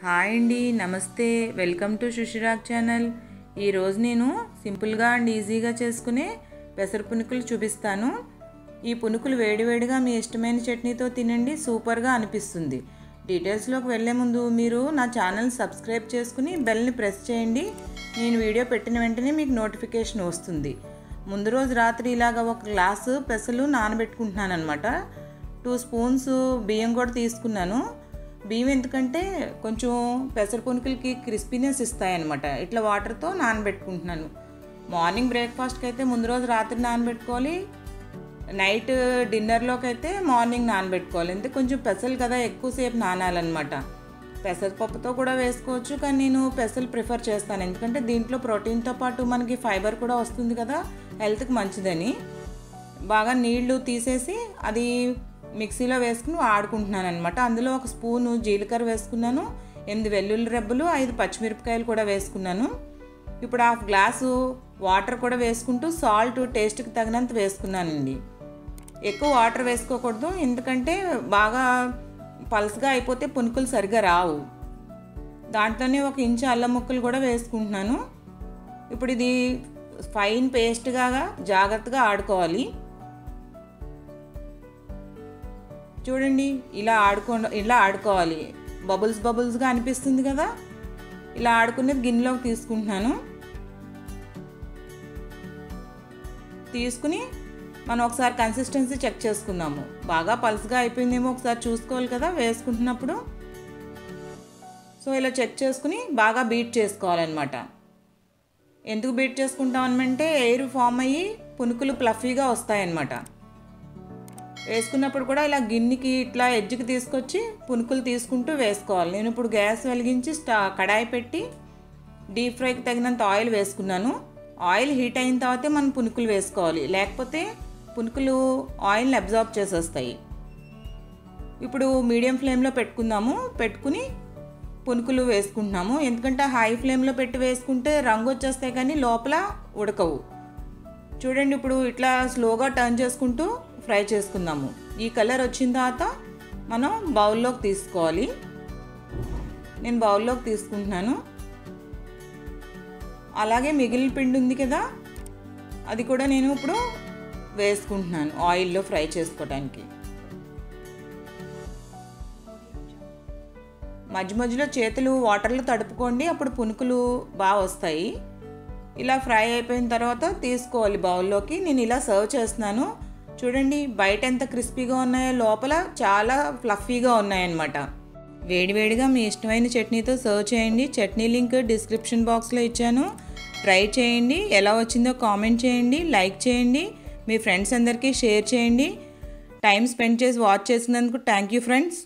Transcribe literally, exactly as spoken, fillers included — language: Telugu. हाय अंडी नमस्ते वेलकम टू सुशिराग चैनल। ई रोज नेनु सिंपल गा अंड ఈజీగా చేసుకునే పెసర పునుకులు చూపిస్తాను। ఈ పునుకులు వేడివేడిగా మీ ఇష్టమైన చట్నీతో తినండి, సూపర్ గా అనిపిస్తుంది। డీటెయిల్స్ లోకి వెళ్ళే ముందు మీరు నా ఛానల్ సబ్స్క్రైబ్ చేసుకుని బెల్ ని ప్రెస్ చేయండి, నేను వీడియో పెట్టిన వెంటనే మీకు నోటిఫికేషన్ వస్తుంది। ముందు రోజు రాత్రి ఇలాగా ఒక గ్లాస్ పెసలు నానబెట్టుకుంటున్నాను అన్నమాట। टू స్పూన్స్ బియ్యం కూడా తీసుకున్నాను। బియ్యం ఎందుకంటే కొంచెం పెసర పొనుకులకి క్రిస్పీనెస్ ఇస్తాయి అన్నమాట। ఇట్లా వాటర్ తో నానబెట్టుకుంటున్నాను। మార్నింగ్ బ్రేక్ఫాస్ట్ కైతే ముందు రోజు రాత్రి నానబెట్టుకోవాలి, నైట్ డిన్నర్ లోకి అయితే మార్నింగ్ నానబెట్టుకోవాలి। అంటే కొంచెం పెసలు కదా ఎక్కువ సేపు నానాలన్నమాట। పెసరపప్పుతో కూడా వేసుకోవచ్చు, కానీ నేను పెసలు ప్రిఫర్ చేస్తాను ఎందుకంటే దీంట్లో ప్రోటీన్ తో పాటు మనకి ఫైబర్ కూడా వస్తుంది కదా, హెల్త్ కి మంచిదని। బాగా నీళ్లు తీసేసి అది మిక్సీలో వేసుకుని ఆడుకుంటున్నాను అన్నమాట। అందులో ఒక స్పూను జీలకర్ర వేసుకున్నాను, ఎనిమిది వెల్లుల్లి రెబ్బలు, ఐదు పచ్చిమిరపకాయలు కూడా వేసుకున్నాను। ఇప్పుడు హాఫ్ గ్లాసు వాటర్ కూడా వేసుకుంటూ సాల్ట్ టేస్ట్కి తగినంత వేసుకున్నానండి। ఎక్కువ వాటర్ వేసుకోకూడదు ఎందుకంటే బాగా పల్సగా అయిపోతే పునుకులు సరిగా రావు। దాంట్లోనే ఒక ఇంచు అల్లం ముక్కలు కూడా వేసుకుంటున్నాను। ఇప్పుడు ఇది ఫైన్ పేస్ట్గా జాగ్రత్తగా ఆడుకోవాలి। చూడండి ఇలా ఆడుకో ఇలా ఆడుకోవాలి, బబుల్స్ బబుల్స్గా అనిపిస్తుంది కదా। ఇలా ఆడుకునేది గిన్నెలోకి తీసుకుంటున్నాను। తీసుకుని మనం ఒకసారి కన్సిస్టెన్సీ చెక్ చేసుకున్నాము, బాగా పల్స్గా అయిపోయిందేమో ఒకసారి చూసుకోవాలి కదా వేసుకుంటున్నప్పుడు। సో ఇలా చెక్ చేసుకుని బాగా బీట్ చేసుకోవాలన్నమాట। ఎందుకు బీట్ చేసుకుంటామనంటే ఎయిర్ ఫామ్ అయ్యి పునుకులు ప్లఫీగా వస్తాయన్నమాట। వేసుకున్నప్పుడు కూడా ఇలా గిన్నెకి ఇట్లా ఎడ్జ్కి తీసుకొచ్చి పునుకులు తీసుకుంటూ వేసుకోవాలి। నేను ఇప్పుడు గ్యాస్ వెలిగించి స్టా కడాయి పెట్టి డీప్ ఫ్రైకి తగినంత ఆయిల్ వేసుకున్నాను। ఆయిల్ హీట్ అయిన తర్వాతే మనం పునుకులు వేసుకోవాలి, లేకపోతే పునుకులు ఆయిల్ని అబ్జార్బ్ చేసేస్తాయి। ఇప్పుడు మీడియం ఫ్లేమ్లో పెట్టుకుందాము, పెట్టుకుని పునుకులు వేసుకుంటున్నాము। ఎందుకంటే హై ఫ్లేమ్లో పెట్టి వేసుకుంటే రంగు వచ్చేస్తాయి కానీ లోపల ఉడకవు। చూడండి ఇప్పుడు ఇట్లా స్లోగా టర్న్ చేసుకుంటూ ఫ్రై చేసుకుందాము। ఈ కలర్ వచ్చిన తర్వాత మనం బౌల్లోకి తీసుకోవాలి। నేను బౌల్లోకి తీసుకుంటున్నాను। అలాగే మిగిలిన పిండి ఉంది కదా, అది కూడా నేను ఇప్పుడు వేసుకుంటున్నాను ఆయిల్లో ఫ్రై చేసుకోవడానికి। మధ్య మధ్యలో చేతులు వాటర్లో తడుపుకోండి, అప్పుడు పునుకులు బాగా వస్తాయి। ఇలా ఫ్రై అయిపోయిన తర్వాత తీసుకోవాలి బౌల్లోకి। నేను ఇలా సర్వ్ చేస్తున్నాను, చూడండి బయట ఎంత క్రిస్పీగా ఉన్నాయో లోపల చాలా ఫ్లఫీగా ఉన్నాయన్నమాట। వేడివేడిగా మీ ఇష్టమైన చట్నీతో సర్వ్ చేయండి। చట్నీ లింక్ డిస్క్రిప్షన్ బాక్స్లో ఇచ్చాను, ట్రై చేయండి। ఎలా వచ్చిందో కామెంట్ చేయండి, లైక్ చేయండి, మీ ఫ్రెండ్స్ అందరికీ షేర్ చేయండి। టైం స్పెండ్ చేసి వాచ్ చేసినందుకు థ్యాంక్ యూ ఫ్రెండ్స్।